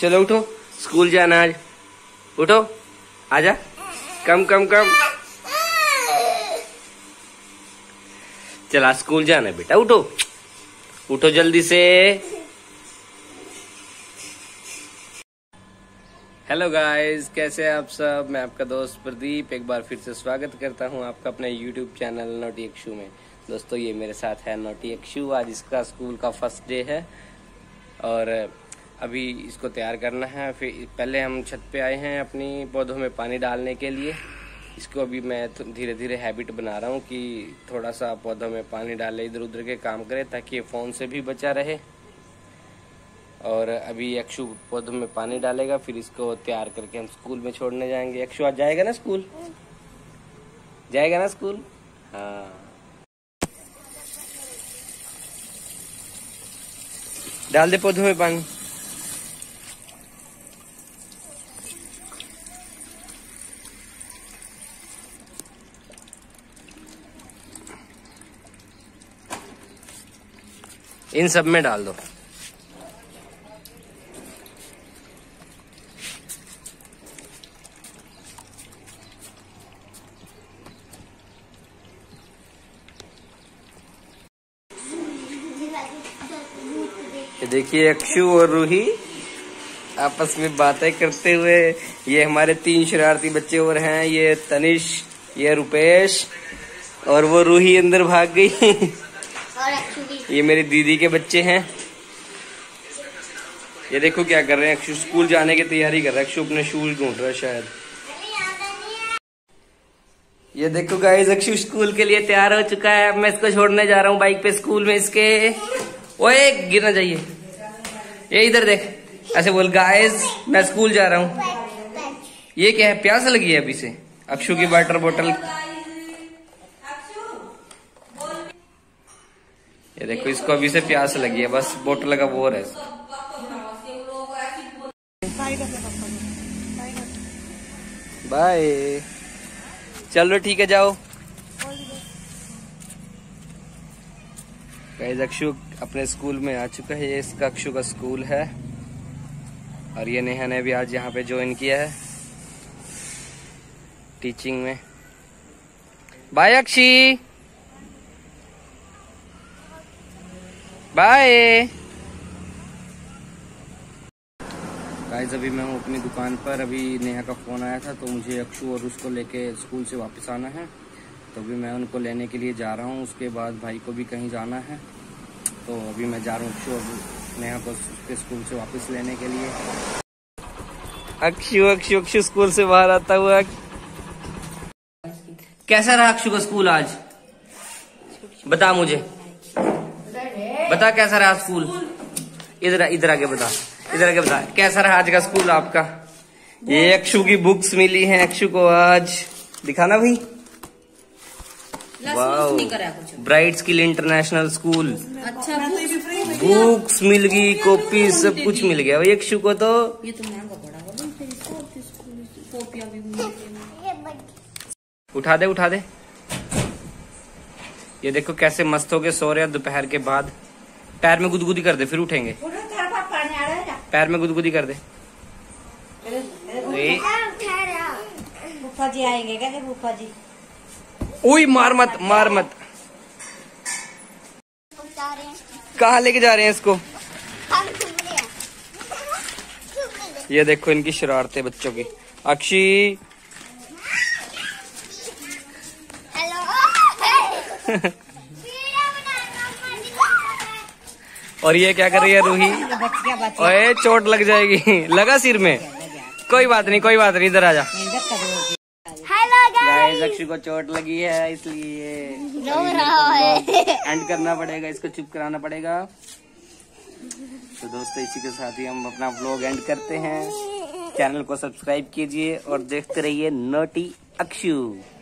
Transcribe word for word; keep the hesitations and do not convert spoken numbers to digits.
चलो उठो, स्कूल जाना आज। उठो, आजा, कम कम कम, चला स्कूल जाना है बेटा। उठो उठो जल्दी से। हेलो गाइस, कैसे हैं आप सब? मैं आपका दोस्त प्रदीप एक बार फिर से स्वागत करता हूं आपका अपने यूट्यूब चैनल नॉटी अक्षु में। दोस्तों, ये मेरे साथ है नॉटी अक्षु। आज इसका स्कूल का फर्स्ट डे है और अभी इसको तैयार करना है। फिर पहले हम छत पे आए हैं अपनी पौधों में पानी डालने के लिए। इसको अभी मैं धीरे धीरे हैबिट बना रहा हूँ कि थोड़ा सा पौधों में पानी डाले, इधर उधर के काम करे, ताकि ये फ़ोन से भी बचा रहे। और अभी अक्षु पौधों में पानी डालेगा, फिर इसको तैयार करके हम स्कूल में छोड़ने जाएंगे। अक्षु आज जाएगा ना स्कूल? जाएगा ना स्कूल? हाँ। डाल दे पौधों में पानी। इन सब में डाल दो। देखिए अक्षु और रूही आपस में बातें करते हुए। ये हमारे तीन शरारती बच्चे और हैं, ये तनिष, ये रुपेश और वो रूही अंदर भाग गई। और अक्षु भी। ये मेरी दीदी के बच्चे हैं। ये देखो क्या कर रहे हैं। अक्षु स्कूल जाने की तैयारी कर रहा है। अक्षु अपने शूज ढूंढ रहा है शायद। ये देखो गाइस, अक्षु स्कूल के लिए तैयार हो चुका है। अब मैं इसको छोड़ने जा रहा हूँ बाइक पे स्कूल में। इसके ओए गिरना चाहिए। ये इधर देख, ऐसे बोल, गाइस मैं स्कूल जा रहा हूँ। ये क्या है? प्यास लगी है अभी से। अक्षु की वाटर बोतल। ये देखो, इसको अभी से प्यास लगी है, बस बोतल का बोर है। बाय, चलो ठीक है, जाओ। गाइस, अक्षु अपने स्कूल में आ चुका है। ये इसका अक्षु का स्कूल है और ये नेहा ने भी आज यहाँ पे ज्वाइन किया है टीचिंग में। बाय अक्षी, बाय। गाइस, अभी मैं हूँ अपनी दुकान पर। अभी नेहा का फोन आया था तो मुझे अक्षु और उसको लेके स्कूल से वापस आना है, तो अभी मैं उनको लेने के लिए जा रहा हूँ। उसके बाद भाई को भी कहीं जाना है, तो अभी मैं जा रहा हूँ अक्षु और नेहा को उसके स्कूल से वापस लेने के लिए। अक्षु अक्षु अक्षु स्कूल से बाहर आता हुआ। कैसा रहा अक्षु का स्कूल आज? बता मुझे, बता कैसा रहा स्कूल? इधर इधर आके बता, इधर आके बता कैसा रहा आज का स्कूल आपका? ये अक्षु की बुक्स मिली हैं अक्षु को आज। दिखाना भाई। Bright skill international school. अच्छा, बुक्स मिल गई, कॉपी, सब कुछ मिल गया भाई अक्षु को। तो ये तो महंगा पड़ा होगा। उठा दे, उठा दे। ये देखो कैसे मस्त हो गए, सो रहे हैं दोपहर के बाद। पैर में गुदगुदी कर दे, फिर उठेंगे। पैर में गुदगुदी कर दे। फूफा जी आएंगे, कैसे फूफा जी? ओए मार मत, मार मत। कहाँ लेके जा रहे हैं इसको? ये देखो इनकी शरारतें बच्चों की। अक्षी, हेलो। और ये क्या कर रही है रूही? ओए, चोट लग जाएगी। लगा सिर में? कोई बात नहीं, कोई बात नहीं, इधर आजा। अक्षु को चोट लगी है, इसलिए रो रहा है। एंड करना पड़ेगा, इसको चुप कराना पड़ेगा। तो दोस्तों, इसी के साथ ही हम अपना व्लॉग एंड करते हैं। चैनल को सब्सक्राइब कीजिए और देखते रहिए नॉटी अक्षु।